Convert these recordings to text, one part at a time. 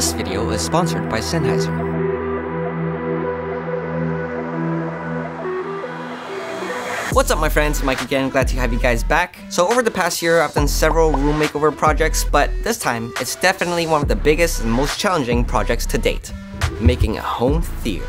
This video is sponsored by Sennheiser. What's up my friends, Mike again, glad to have you guys back. So over the past year, I've done several room makeover projects, but this time, it's definitely one of the biggest and most challenging projects to date, making a home theater.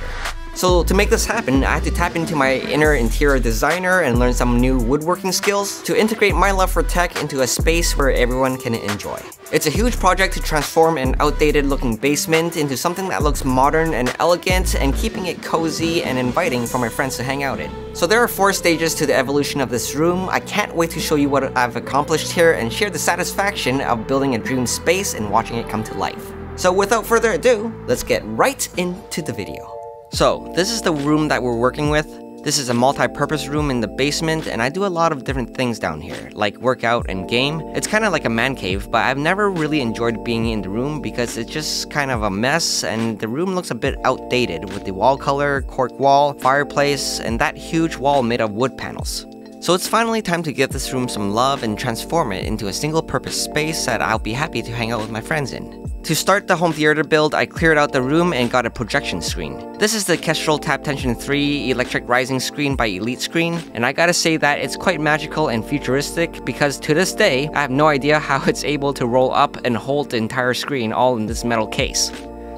So to make this happen, I had to tap into my inner interior designer and learn some new woodworking skills to integrate my love for tech into a space where everyone can enjoy. It's a huge project to transform an outdated looking basement into something that looks modern and elegant and keeping it cozy and inviting for my friends to hang out in. So there are 4 stages to the evolution of this room. I can't wait to show you what I've accomplished here and share the satisfaction of building a dream space and watching it come to life. So without further ado, let's get right into the video. So this is the room that we're working with. This is a multi-purpose room in the basement and I do a lot of different things down here, like workout and game. It's kind of like a man cave, but I've never really enjoyed being in the room because it's just kind of a mess and the room looks a bit outdated with the wall color, cork wall, fireplace, and that huge wall made of wood panels. So it's finally time to give this room some love and transform it into a single purpose space that I'll be happy to hang out with my friends in. To start the home theater build, I cleared out the room and got a projection screen. This is the Kestrel Tab Tension 3 electric rising screen by Elite Screen, and I gotta say that it's quite magical and futuristic because to this day, I have no idea how it's able to roll up and hold the entire screen all in this metal case.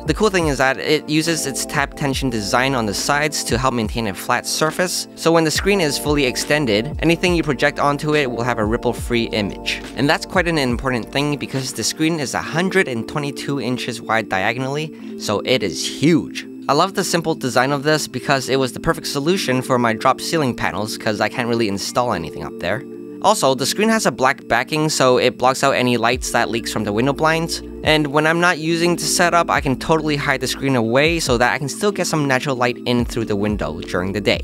The cool thing is that it uses its tab tension design on the sides to help maintain a flat surface, so when the screen is fully extended, anything you project onto it will have a ripple-free image. And that's quite an important thing because the screen is 122 inches wide diagonally, so it is huge. I love the simple design of this because it was the perfect solution for my drop ceiling panels because I can't really install anything up there. Also, the screen has a black backing so it blocks out any lights that leaks from the window blinds. And when I'm not using the setup, I can totally hide the screen away so that I can still get some natural light in through the window during the day.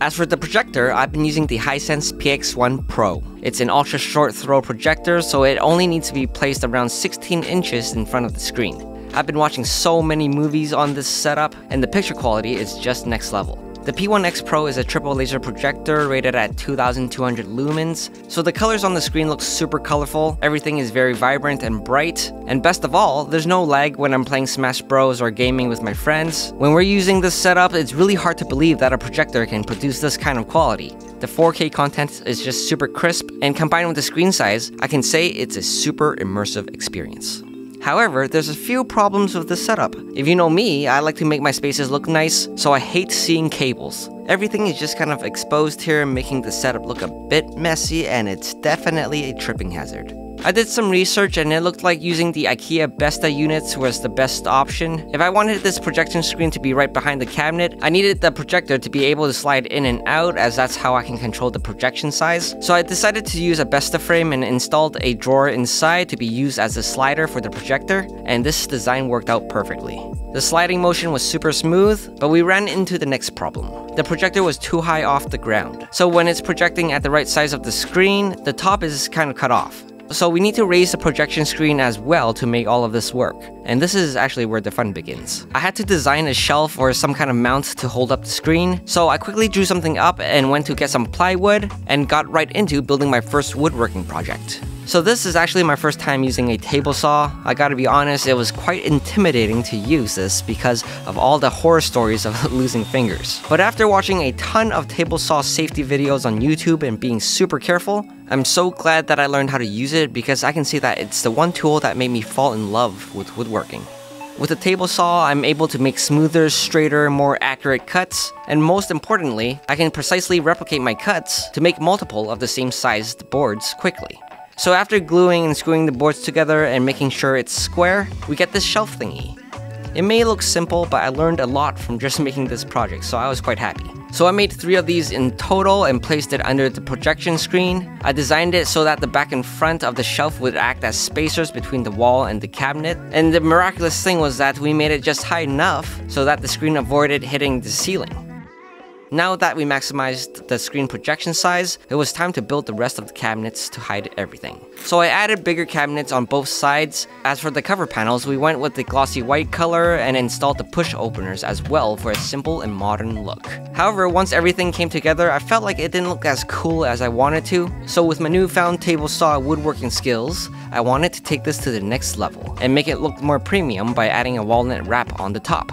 As for the projector, I've been using the Hisense PX1 Pro. It's an ultra short throw projector, so it only needs to be placed around 16 inches in front of the screen. I've been watching so many movies on this setup, and the picture quality is just next level. The P1X Pro is a triple laser projector rated at 2200 lumens, so the colors on the screen look super colorful, everything is very vibrant and bright, and best of all, there's no lag when I'm playing Smash Bros or gaming with my friends. When we're using this setup, it's really hard to believe that a projector can produce this kind of quality. The 4K content is just super crisp, and combined with the screen size, I can say it's a super immersive experience. However, there's a few problems with this setup. If you know me, I like to make my spaces look nice, so I hate seeing cables. Everything is just kind of exposed here, making the setup look a bit messy, and it's definitely a tripping hazard. I did some research and it looked like using the IKEA BESTA units was the best option. If I wanted this projection screen to be right behind the cabinet, I needed the projector to be able to slide in and out as that's how I can control the projection size. So I decided to use a BESTA frame and installed a drawer inside to be used as a slider for the projector, and this design worked out perfectly. The sliding motion was super smooth, but we ran into the next problem. The projector was too high off the ground. So when it's projecting at the right size of the screen, the top is kind of cut off. So we need to raise the projection screen as well to make all of this work. And this is actually where the fun begins. I had to design a shelf or some kind of mount to hold up the screen, so I quickly drew something up and went to get some plywood and got right into building my first woodworking project. So this is actually my first time using a table saw. I gotta be honest, it was quite intimidating to use this because of all the horror stories of losing fingers. But after watching a ton of table saw safety videos on YouTube and being super careful, I'm so glad that I learned how to use it because I can see that it's the one tool that made me fall in love with woodworking. With a table saw, I'm able to make smoother, straighter, more accurate cuts, and most importantly, I can precisely replicate my cuts to make multiple of the same sized boards quickly. So after gluing and screwing the boards together and making sure it's square, we get this shelf thingy. It may look simple, but I learned a lot from just making this project, so I was quite happy. So I made 3 of these in total and placed it under the projection screen. I designed it so that the back and front of the shelf would act as spacers between the wall and the cabinet. And the miraculous thing was that we made it just high enough so that the screen avoided hitting the ceiling. Now that we maximized the screen projection size, it was time to build the rest of the cabinets to hide everything. So I added bigger cabinets on both sides. As for the cover panels, we went with the glossy white color and installed the push openers as well for a simple and modern look. However, once everything came together, I felt like it didn't look as cool as I wanted to. So with my newfound table saw woodworking skills, I wanted to take this to the next level and make it look more premium by adding a walnut wrap on the top.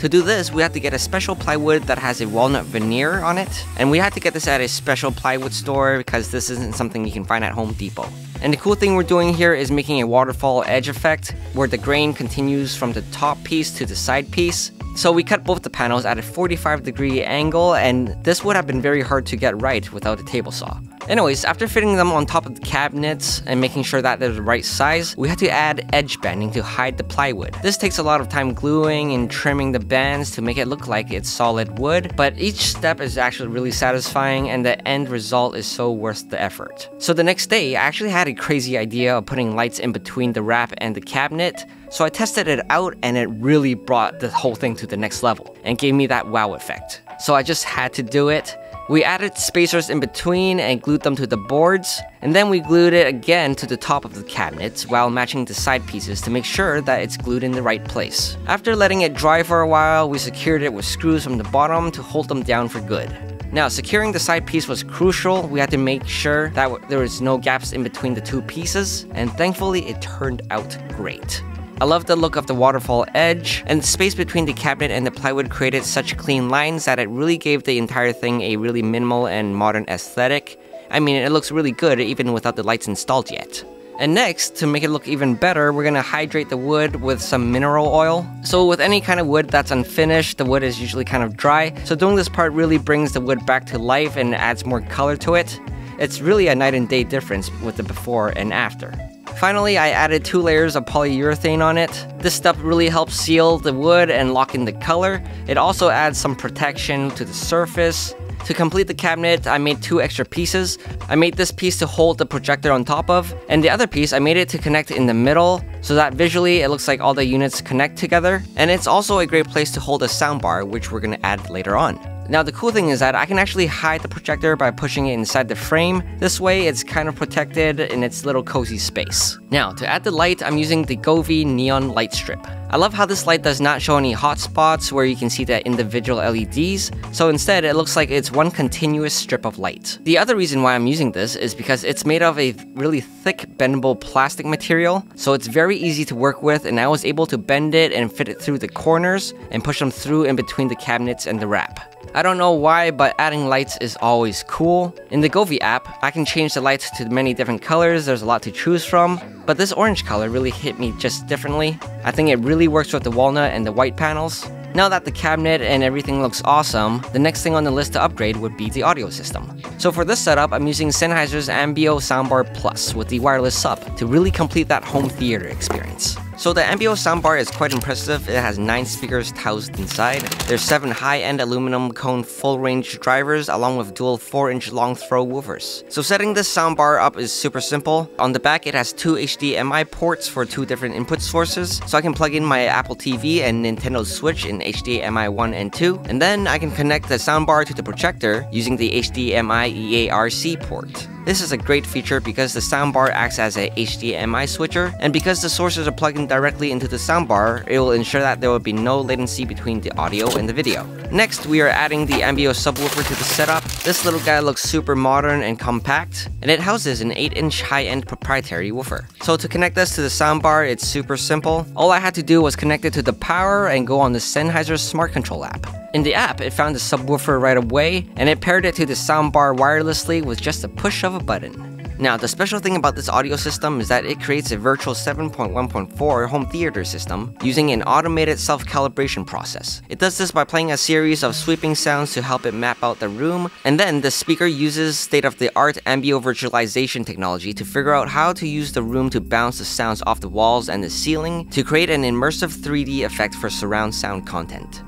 To do this, we had to get a special plywood that has a walnut veneer on it, and we had to get this at a special plywood store because this isn't something you can find at Home Depot. And the cool thing we're doing here is making a waterfall edge effect where the grain continues from the top piece to the side piece. So we cut both the panels at a 45-degree angle, and this would have been very hard to get right without a table saw. Anyways, after fitting them on top of the cabinets and making sure that they're the right size, we had to add edge banding to hide the plywood. This takes a lot of time gluing and trimming the bands to make it look like it's solid wood, but each step is actually really satisfying and the end result is so worth the effort. So the next day, I actually had a crazy idea of putting lights in between the wrap and the cabinet, so I tested it out and it really brought the whole thing to the next level and gave me that wow effect. So I just had to do it. We added spacers in between and glued them to the boards, and then we glued it again to the top of the cabinets while matching the side pieces to make sure that it's glued in the right place. After letting it dry for a while, we secured it with screws from the bottom to hold them down for good. Now, securing the side piece was crucial. We had to make sure that there was no gaps in between the two pieces, and thankfully it turned out great. I love the look of the waterfall edge, and the space between the cabinet and the plywood created such clean lines that it really gave the entire thing a really minimal and modern aesthetic. I mean, it looks really good even without the lights installed yet. And next, to make it look even better, we're gonna hydrate the wood with some mineral oil. So with any kind of wood that's unfinished, the wood is usually kind of dry, so doing this part really brings the wood back to life and adds more color to it. It's really a night and day difference with the before and after. Finally, I added 2 layers of polyurethane on it. This step really helps seal the wood and lock in the color. It also adds some protection to the surface. To complete the cabinet, I made 2 extra pieces. I made this piece to hold the projector on top of, and the other piece I made it to connect in the middle so that visually it looks like all the units connect together. And it's also a great place to hold a soundbar, which we're gonna add later on. Now the cool thing is that I can actually hide the projector by pushing it inside the frame. This way it's kind of protected in its little cozy space. Now to add the light, I'm using the Govee Neon light strip. I love how this light does not show any hot spots where you can see the individual LEDs, so instead it looks like it's one continuous strip of light. The other reason why I'm using this is because it's made of a really thick bendable plastic material, so it's very easy to work with, and I was able to bend it and fit it through the corners and push them through in between the cabinets and the wrap. I don't know why, but adding lights is always cool. In the Govee app, I can change the lights to many different colors. There's a lot to choose from, but this orange color really hit me just differently. I think it really works with the walnut and the white panels. Now that the cabinet and everything looks awesome, the next thing on the list to upgrade would be the audio system. So for this setup, I'm using Sennheiser's Ambeo Soundbar Plus with the wireless sub to really complete that home theater experience. So the Ambeo soundbar is quite impressive. It has 9 speakers housed inside. There's 7 high-end aluminum cone full-range drivers along with dual 4-inch long throw woofers. So setting this soundbar up is super simple. On the back, it has 2 HDMI ports for 2 different input sources, so I can plug in my Apple TV and Nintendo Switch in HDMI 1 and 2, and then I can connect the soundbar to the projector using the HDMI EARC port. This is a great feature because the soundbar acts as a HDMI switcher, and because the sources are plugged in directly into the soundbar, it will ensure that there will be no latency between the audio and the video. Next, we are adding the Ambeo subwoofer to the setup. This little guy looks super modern and compact, and it houses an 8-inch high-end proprietary woofer. So to connect this to the soundbar, it's super simple. All I had to do was connect it to the power and go on the Sennheiser Smart Control app. In the app, it found the subwoofer right away, and it paired it to the soundbar wirelessly with just a push of a button. Now, the special thing about this audio system is that it creates a virtual 7.1.4 home theater system using an automated self-calibration process. It does this by playing a series of sweeping sounds to help it map out the room, and then the speaker uses state-of-the-art Ambeo virtualization technology to figure out how to use the room to bounce the sounds off the walls and the ceiling to create an immersive 3D effect for surround sound content.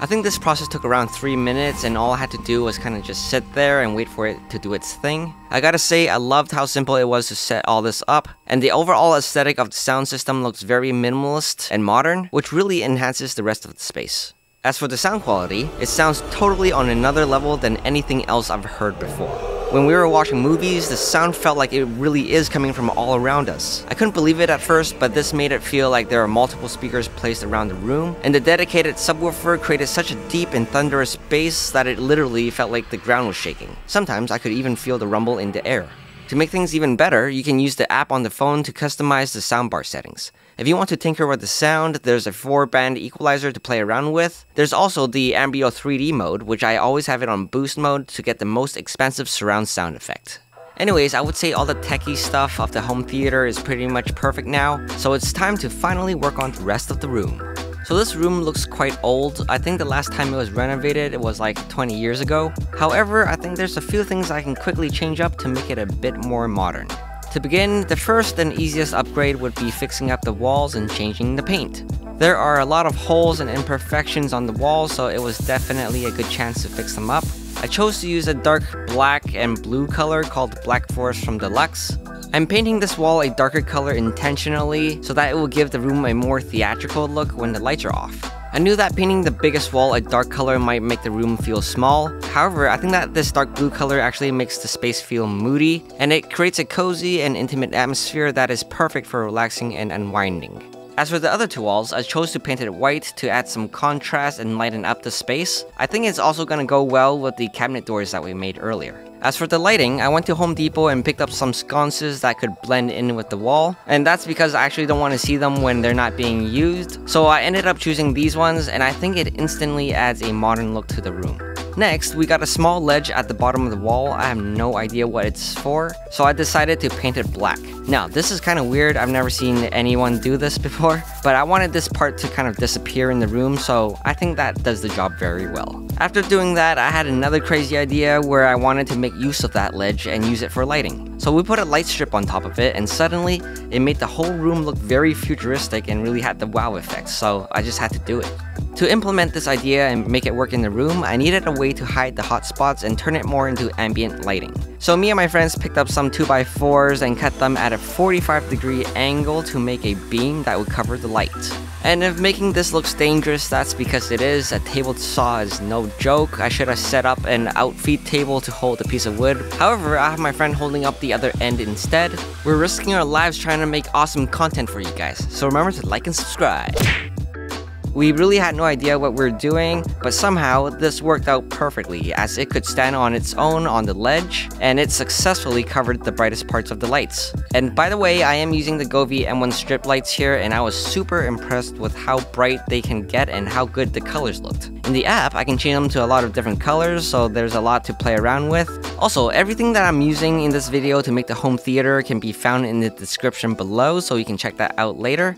I think this process took around 3 minutes, and all I had to do was kind of just sit there and wait for it to do its thing. I gotta say, I loved how simple it was to set all this up, and the overall aesthetic of the sound system looks very minimalist and modern, which really enhances the rest of the space. As for the sound quality, it sounds totally on another level than anything else I've heard before. When we were watching movies, the sound felt like it really is coming from all around us. I couldn't believe it at first, but this made it feel like there are multiple speakers placed around the room, and the dedicated subwoofer created such a deep and thunderous bass that it literally felt like the ground was shaking. Sometimes I could even feel the rumble in the air. To make things even better, you can use the app on the phone to customize the soundbar settings. If you want to tinker with the sound, there's a 4-band equalizer to play around with. There's also the Ambeo 3D mode, which I always have it on boost mode to get the most expansive surround sound effect. Anyways, I would say all the techie stuff of the home theater is pretty much perfect now, so it's time to finally work on the rest of the room. So this room looks quite old. I think the last time it was renovated, it was like 20 years ago. However, I think there's a few things I can quickly change up to make it a bit more modern. To begin, the first and easiest upgrade would be fixing up the walls and changing the paint. There are a lot of holes and imperfections on the walls, so it was definitely a good chance to fix them up. I chose to use a dark black and blue color called Black Forest from Dulux. I'm painting this wall a darker color intentionally so that it will give the room a more theatrical look when the lights are off. I knew that painting the biggest wall a dark color might make the room feel small. However, I think that this dark blue color actually makes the space feel moody, and it creates a cozy and intimate atmosphere that is perfect for relaxing and unwinding. As for the other two walls, I chose to paint it white to add some contrast and lighten up the space. I think it's also gonna go well with the cabinet doors that we made earlier. As for the lighting, I went to Home Depot and picked up some sconces that could blend in with the wall, and that's because I actually don't want to see them when they're not being used, so I ended up choosing these ones, and I think it instantly adds a modern look to the room. Next, we got a small ledge at the bottom of the wall. I have no idea what it's for, so I decided to paint it black. Now, this is kind of weird. I've never seen anyone do this before, but I wanted this part to kind of disappear in the room, so I think that does the job very well. After doing that, I had another crazy idea where I wanted to make use of that ledge and use it for lighting. So we put a light strip on top of it, and suddenly it made the whole room look very futuristic and really had the wow effect, so I just had to do it. To implement this idea and make it work in the room, I needed a way to hide the hot spots and turn it more into ambient lighting. So me and my friends picked up some 2x4s and cut them at a 45-degree angle to make a beam that would cover the light. And if making this looks dangerous, that's because it is. A table saw is no joke. I should have set up an outfeed table to hold a piece of wood. However, I have my friend holding up the other end instead. We're risking our lives trying to make awesome content for you guys, so remember to like and subscribe. We really had no idea what we were doing, but somehow this worked out perfectly as it could stand on its own on the ledge, and it successfully covered the brightest parts of the lights. And by the way, I am using the Govee M1 strip lights here, and I was super impressed with how bright they can get and how good the colors looked. In the app, I can change them to a lot of different colors, so there's a lot to play around with. Also, everything that I'm using in this video to make the home theater can be found in the description below, so you can check that out later.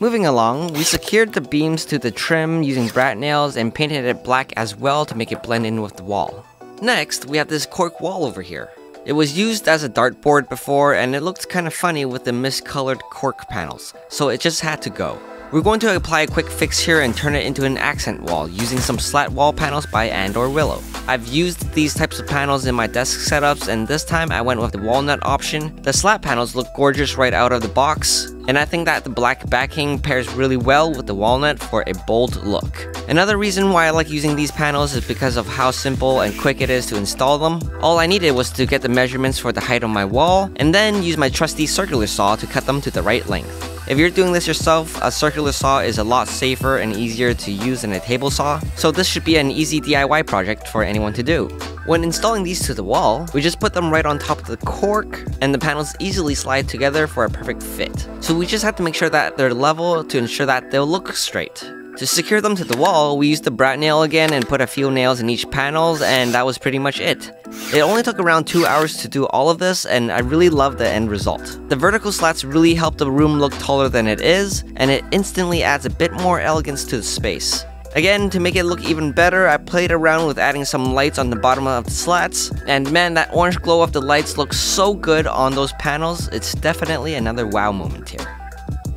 Moving along, we secured the beams to the trim using brad nails and painted it black as well to make it blend in with the wall. Next, we have this cork wall over here. It was used as a dartboard before, and it looked kind of funny with the miscolored cork panels, so it just had to go. We're going to apply a quick fix here and turn it into an accent wall using some slat wall panels by Andor Willow. I've used these types of panels in my desk setups, and this time I went with the walnut option. The slat panels look gorgeous right out of the box, and I think that the black backing pairs really well with the walnut for a bold look. Another reason why I like using these panels is because of how simple and quick it is to install them. All I needed was to get the measurements for the height of my wall, and then use my trusty circular saw to cut them to the right length. If you're doing this yourself, a circular saw is a lot safer and easier to use than a table saw, so this should be an easy DIY project for anyone to do. When installing these to the wall, we just put them right on top of the cork, and the panels easily slide together for a perfect fit. So we just have to make sure that they're level to ensure that they'll look straight. To secure them to the wall, we used the brad nail again and put a few nails in each panel, and that was pretty much it. It only took around 2 hours to do all of this, and I really love the end result. The vertical slats really help the room look taller than it is, and it instantly adds a bit more elegance to the space. Again, to make it look even better, I played around with adding some lights on the bottom of the slats, and man, that orange glow of the lights looks so good on those panels. It's definitely another wow moment here.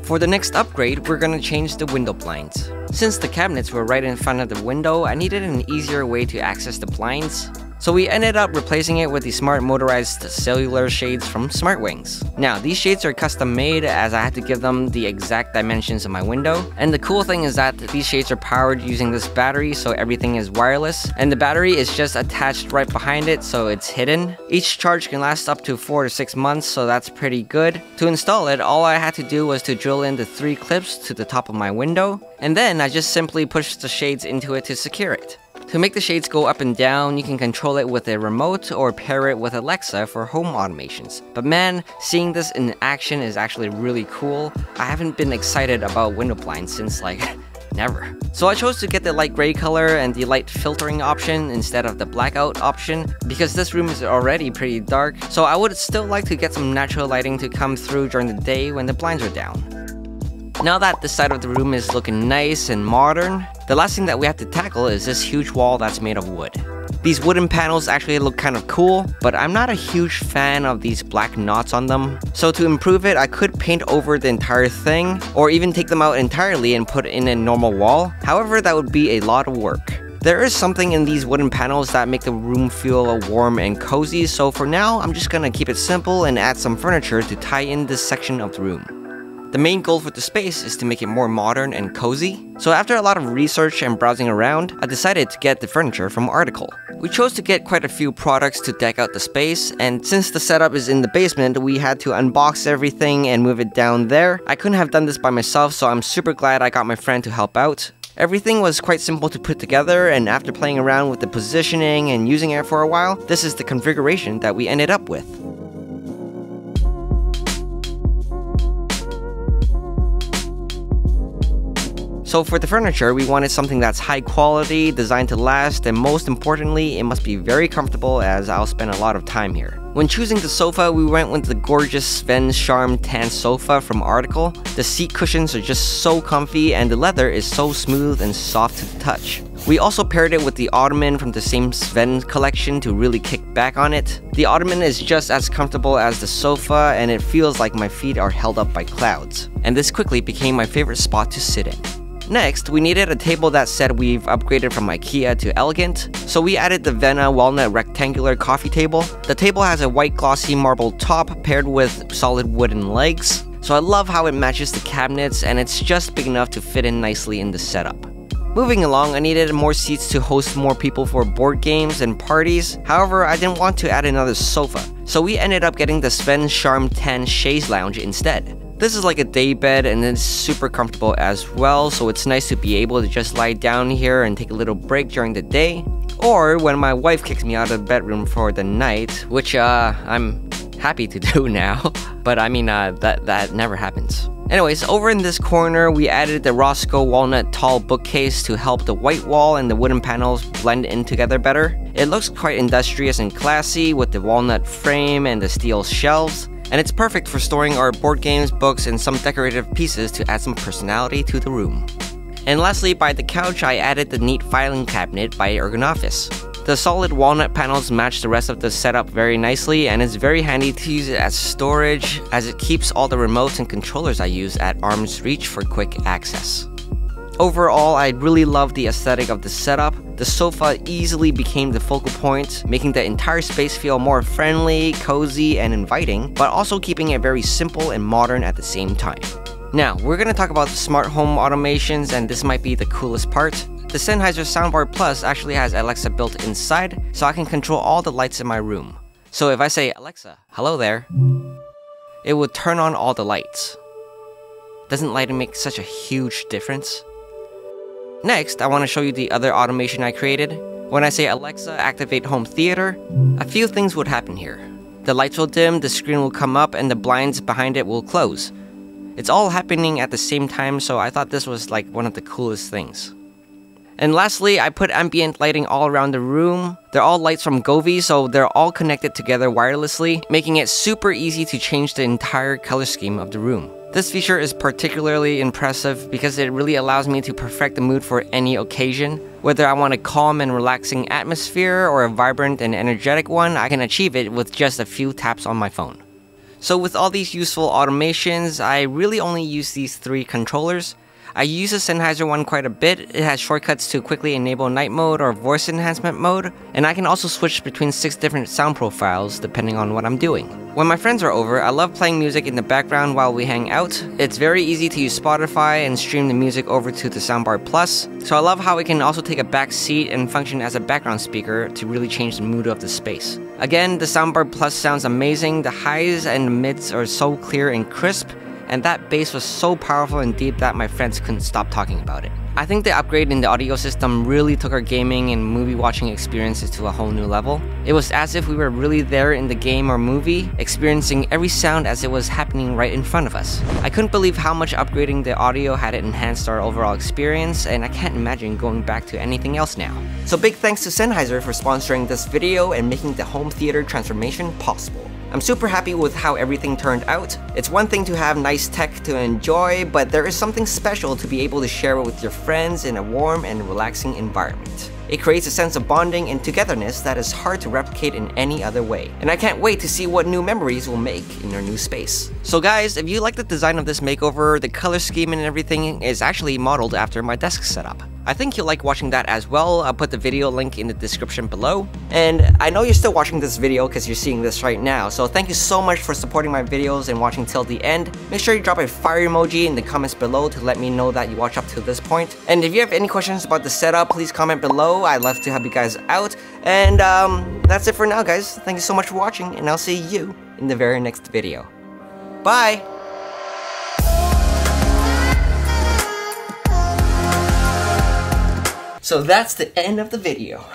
For the next upgrade, we're gonna change the window blinds. Since the cabinets were right in front of the window, I needed an easier way to access the blinds. So we ended up replacing it with the smart motorized cellular shades from Smartwings. Now these shades are custom made as I had to give them the exact dimensions of my window. And the cool thing is that these shades are powered using this battery, so everything is wireless. And the battery is just attached right behind it, so it's hidden. Each charge can last up to 4 to 6 months, so that's pretty good. To install it, all I had to do was to drill in the 3 clips to the top of my window. And then I just simply pushed the shades into it to secure it. To make the shades go up and down, you can control it with a remote or pair it with Alexa for home automations. But man, seeing this in action is actually really cool. I haven't been excited about window blinds since like never. So I chose to get the light gray color and the light filtering option instead of the blackout option because this room is already pretty dark. So I would still like to get some natural lighting to come through during the day when the blinds are down. Now that this side of the room is looking nice and modern, the last thing that we have to tackle is this huge wall that's made of wood. These wooden panels actually look kind of cool, but I'm not a huge fan of these black knots on them. So to improve it, I could paint over the entire thing, or even take them out entirely and put in a normal wall. However, that would be a lot of work. There is something in these wooden panels that make the room feel warm and cozy, so for now, I'm just gonna keep it simple and add some furniture to tie in this section of the room. The main goal for the space is to make it more modern and cozy. So after a lot of research and browsing around, I decided to get the furniture from Article. We chose to get quite a few products to deck out the space, and since the setup is in the basement, we had to unbox everything and move it down there. I couldn't have done this by myself, so I'm super glad I got my friend to help out. Everything was quite simple to put together, and after playing around with the positioning and using it for a while, this is the configuration that we ended up with. So for the furniture, we wanted something that's high quality, designed to last, and most importantly, it must be very comfortable as I'll spend a lot of time here. When choosing the sofa, we went with the gorgeous Sven Charme Tan sofa from Article. The seat cushions are just so comfy and the leather is so smooth and soft to the touch. We also paired it with the ottoman from the same Sven collection to really kick back on it. The ottoman is just as comfortable as the sofa and it feels like my feet are held up by clouds. And this quickly became my favorite spot to sit in. Next, we needed a table that said we've upgraded from IKEA to elegant, so we added the Vena walnut rectangular coffee table. The table has a white glossy marble top paired with solid wooden legs, so I love how it matches the cabinets and it's just big enough to fit in nicely in the setup. Moving along, I needed more seats to host more people for board games and parties. However, I didn't want to add another sofa, so we ended up getting the Sven Charme Tan chaise lounge instead. This is like a day bed and it's super comfortable as well, so it's nice to be able to just lie down here and take a little break during the day. Or when my wife kicks me out of the bedroom for the night, which I'm happy to do now, but I mean that never happens. Anyways, over in this corner, we added the Roscoe walnut tall bookcase to help the white wall and the wooden panels blend in together better. It looks quite industrious and classy with the walnut frame and the steel shelves. And it's perfect for storing our board games, books, and some decorative pieces to add some personality to the room. And lastly, by the couch, I added the Neat filing cabinet by Ergonofis. The solid walnut panels match the rest of the setup very nicely, and it's very handy to use it as storage, as it keeps all the remotes and controllers I use at arm's reach for quick access. Overall, I really love the aesthetic of the setup. The sofa easily became the focal point, making the entire space feel more friendly, cozy, and inviting, but also keeping it very simple and modern at the same time. Now, we're gonna talk about the smart home automations, and this might be the coolest part. The Sennheiser Soundbar Plus actually has Alexa built inside, so I can control all the lights in my room. So if I say, "Alexa, hello there," it will turn on all the lights. Doesn't lighting make such a huge difference? Next, I want to show you the other automation I created. When I say Alexa, activate home theater, a few things would happen here. The lights will dim, the screen will come up, and the blinds behind it will close. It's all happening at the same time, so I thought this was like one of the coolest things. And lastly, I put ambient lighting all around the room. They're all lights from Govee, so they're all connected together wirelessly, making it super easy to change the entire color scheme of the room. This feature is particularly impressive because it really allows me to perfect the mood for any occasion. Whether I want a calm and relaxing atmosphere or a vibrant and energetic one, I can achieve it with just a few taps on my phone. So with all these useful automations, I really only use these 3 controllers. I use the Sennheiser one quite a bit. It has shortcuts to quickly enable night mode or voice enhancement mode, and I can also switch between 6 different sound profiles depending on what I'm doing. When my friends are over, I love playing music in the background while we hang out. It's very easy to use Spotify and stream the music over to the Soundbar Plus, so I love how it can also take a back seat and function as a background speaker to really change the mood of the space. Again, the Soundbar Plus sounds amazing. The highs and mids are so clear and crisp, and that bass was so powerful and deep that my friends couldn't stop talking about it. I think the upgrade in the audio system really took our gaming and movie watching experiences to a whole new level. It was as if we were really there in the game or movie, experiencing every sound as it was happening right in front of us. I couldn't believe how much upgrading the audio had enhanced our overall experience, and I can't imagine going back to anything else now. So big thanks to Sennheiser for sponsoring this video and making the home theater transformation possible. I'm super happy with how everything turned out. It's one thing to have nice tech to enjoy, but there is something special to be able to share it with your friends in a warm and relaxing environment. It creates a sense of bonding and togetherness that is hard to replicate in any other way. And I can't wait to see what new memories we'll make in our new space. So guys, if you like the design of this makeover, the color scheme and everything is actually modeled after my desk setup. I think you'll like watching that as well. I'll put the video link in the description below. And I know you're still watching this video because you're seeing this right now, so thank you so much for supporting my videos and watching till the end. Make sure you drop a fire emoji in the comments below to let me know that you watched up to this point. And if you have any questions about the setup, please comment below. I'd love to help you guys out. And that's it for now, guys. Thank you so much for watching, and I'll see you in the very next video. Bye! So that's the end of the video.